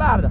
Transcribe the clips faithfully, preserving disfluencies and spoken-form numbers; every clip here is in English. merda.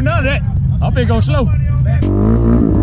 do none of that. I'll be going slow.